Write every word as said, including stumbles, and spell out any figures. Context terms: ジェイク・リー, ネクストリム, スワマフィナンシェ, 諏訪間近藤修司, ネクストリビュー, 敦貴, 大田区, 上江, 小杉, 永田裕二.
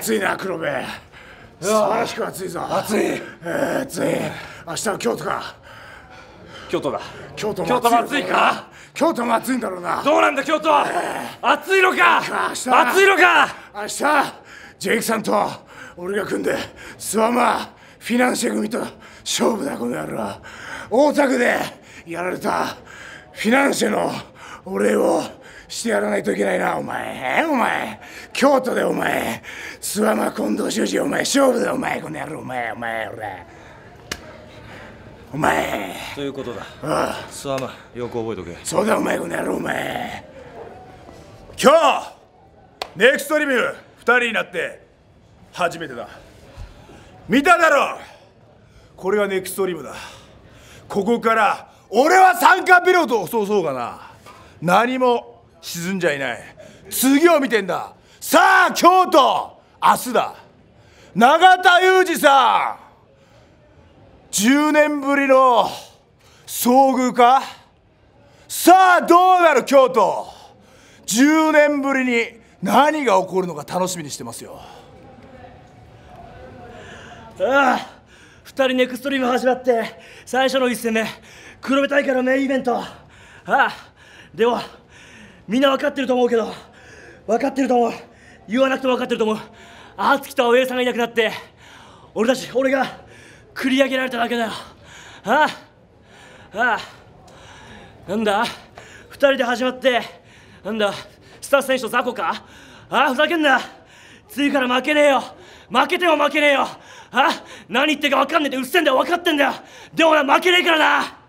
暑いな黒部、素晴らしく暑いぞ。暑い、えー、暑い。明日は京都か。京都だ。京都も暑いか。京都も暑いんだろうな。どうなんだ京都は。暑いのか。暑いのか。明日ジェイクさんと俺が組んでスワマフィナンシェ組と勝負だ。この野郎、大田区でやられたフィナンシェのお礼をしてやらないといけないな。お前お前京都でお前諏訪間近藤修司お前勝負だお前この野郎お前お前お前お前ということだ。ああ諏訪間よく覚えとけ。そうだお前この野郎お前今日ネクストリビューふたりになって初めてだ。見ただろう、これがネクストリムだ。ここから俺は参加ビロードをそうそうがな何も沈んじゃいない。次を見てんだ。さあ京都、明日だ。永田裕二さんじゅうねんぶりの遭遇か。さあどうなる京都、じゅうねんぶりに何が起こるのか楽しみにしてますよ。ああふたりネクストリーム始まって最初のいっせんめ、黒部大会のメインイベント。ああでもみんな分かってると思うけど、分かってると思う、言わなくても分かってると思う。敦貴と上江さんがいなくなって俺たち俺が繰り上げられただけだよ。ああああなんだふたりで始まってなんだスタッフ選手と雑魚か。ああふざけんな、次から負けねえよ。負けても負けねえよ。ああ何言ってるか分かんねえってうっせんだよ。分かってんだよ。でも俺は負けねえからな。